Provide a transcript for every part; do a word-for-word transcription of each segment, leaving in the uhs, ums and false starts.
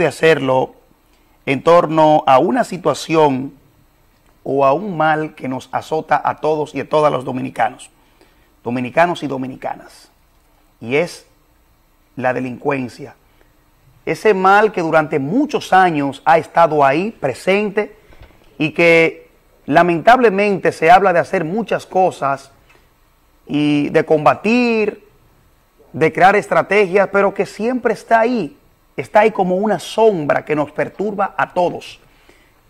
de hacerlo en torno a una situación o a un mal que nos azota a todos y a todas los dominicanos, dominicanos y dominicanas, y es la delincuencia. Ese mal que durante muchos años ha estado ahí presente y que lamentablemente se habla de hacer muchas cosas y de combatir, de crear estrategias, pero que siempre está ahí, está ahí como una sombra que nos perturba a todos.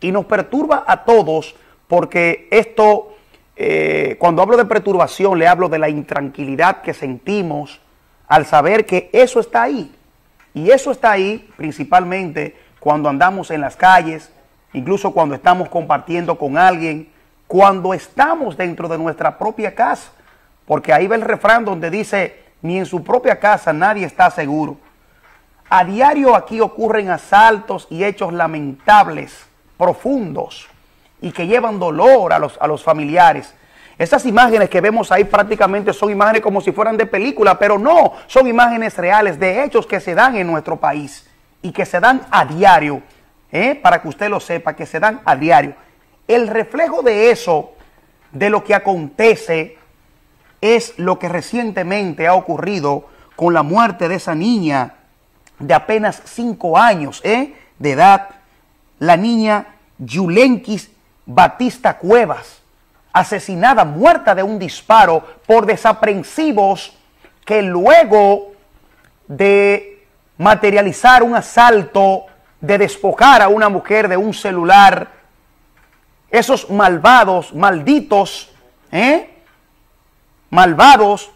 Y nos perturba a todos porque esto, eh, cuando hablo de perturbación, le hablo de la intranquilidad que sentimos al saber que eso está ahí. Y eso está ahí principalmente cuando andamos en las calles, incluso cuando estamos compartiendo con alguien, cuando estamos dentro de nuestra propia casa. Porque ahí va el refrán donde dice, ni en su propia casa nadie está seguro. A diario aquí ocurren asaltos y hechos lamentables, profundos, y que llevan dolor a los, a los familiares. Esas imágenes que vemos ahí prácticamente son imágenes como si fueran de película, pero no, son imágenes reales de hechos que se dan en nuestro país y que se dan a diario, ¿eh? Para que usted lo sepa, que se dan a diario. El reflejo de eso, de lo que acontece, es lo que recientemente ha ocurrido con la muerte de esa niña de apenas cinco años ¿eh? de edad, la niña Yulenquis Batista Cuevas, asesinada, muerta de un disparo por desaprensivos que luego de materializar un asalto, de despojar a una mujer de un celular, esos malvados, malditos, ¿eh? malvados,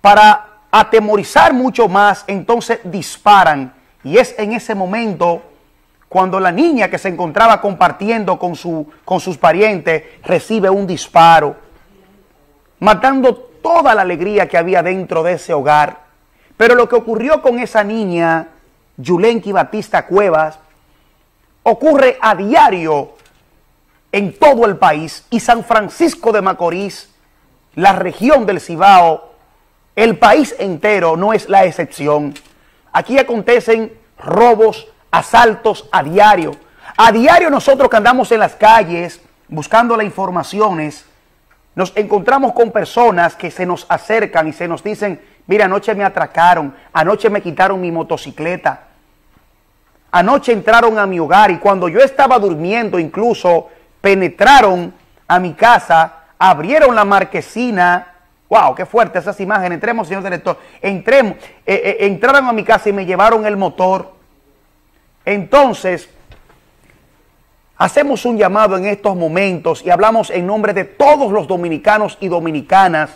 para atemorizar mucho más, entonces disparan. Y es en ese momento cuando la niña que se encontraba compartiendo con, su, con sus parientes recibe un disparo, matando toda la alegría que había dentro de ese hogar. Pero lo que ocurrió con esa niña, Yulenny Batista Cuevas, ocurre a diario en todo el país. Y San Francisco de Macorís, la región del Cibao, el país entero no es la excepción. Aquí acontecen robos, asaltos a diario. A diario nosotros que andamos en las calles buscando las informaciones, nos encontramos con personas que se nos acercan y se nos dicen, mira, anoche me atracaron, anoche me quitaron mi motocicleta, anoche entraron a mi hogar y cuando yo estaba durmiendo incluso penetraron a mi casa, abrieron la marquesina. Wow, qué fuerte esas imágenes. Entremos, señor director, entremos. Eh, eh, entraron a mi casa y me llevaron el motor. Entonces, hacemos un llamado en estos momentos y hablamos en nombre de todos los dominicanos y dominicanas,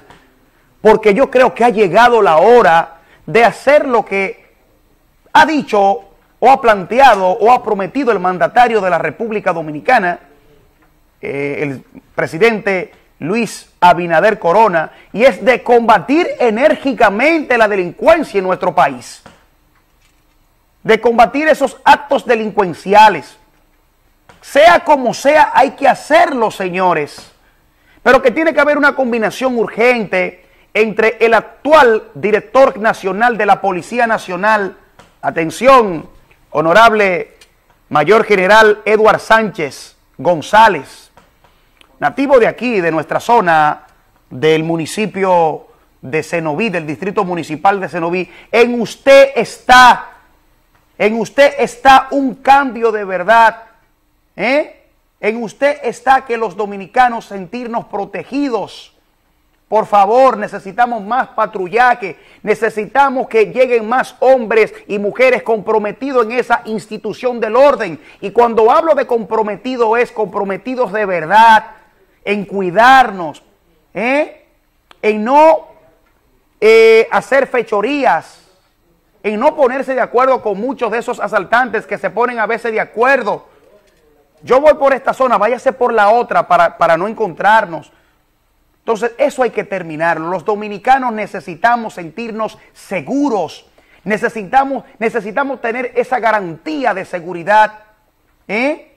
porque yo creo que ha llegado la hora de hacer lo que ha dicho o ha planteado o ha prometido el mandatario de la República Dominicana, eh, el presidente Luis Abinader Corona, y es de combatir enérgicamente la delincuencia en nuestro país, de combatir esos actos delincuenciales. Sea como sea, hay que hacerlo, señores, pero que tiene que haber una combinación urgente entre el actual director nacional de la Policía Nacional, atención, honorable Mayor General Eduardo Sánchez González, nativo de aquí, de nuestra zona, del municipio de Cenoví, del distrito municipal de Cenoví. En usted está... En usted está un cambio de verdad, ¿eh? En usted está que los dominicanos sentirnos protegidos. Por favor, necesitamos más patrullaje, necesitamos que lleguen más hombres y mujeres comprometidos en esa institución del orden. Y cuando hablo de comprometido es comprometidos de verdad, en cuidarnos, ¿eh? En no eh, hacer fechorías, en no ponerse de acuerdo con muchos de esos asaltantes que se ponen a veces de acuerdo. Yo voy por esta zona, váyase por la otra para, para no encontrarnos. Entonces eso hay que terminarlo. Los dominicanos necesitamos sentirnos seguros. Necesitamos, necesitamos tener esa garantía de seguridad, ¿eh?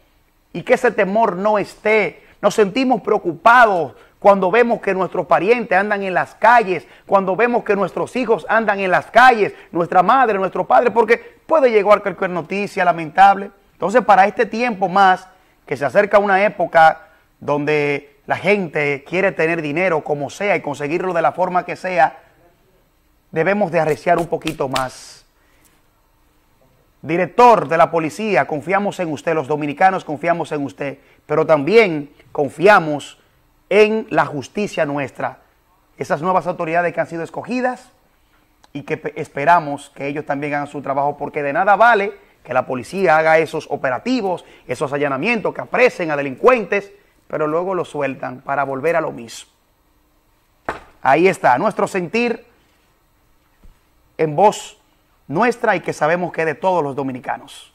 Y que ese temor no esté. Nos sentimos preocupados cuando vemos que nuestros parientes andan en las calles, cuando vemos que nuestros hijos andan en las calles, nuestra madre, nuestro padre, porque puede llegar cualquier noticia lamentable. Entonces, para este tiempo más, que se acerca una época donde la gente quiere tener dinero como sea y conseguirlo de la forma que sea, debemos de arreciar un poquito más. Director de la policía, confiamos en usted, los dominicanos confiamos en usted, pero también confiamos en la justicia nuestra, esas nuevas autoridades que han sido escogidas y que esperamos que ellos también hagan su trabajo, porque de nada vale que la policía haga esos operativos, esos allanamientos que apresen a delincuentes, pero luego los sueltan para volver a lo mismo. Ahí está, nuestro sentir en voz nuestra y que sabemos que es de todos los dominicanos.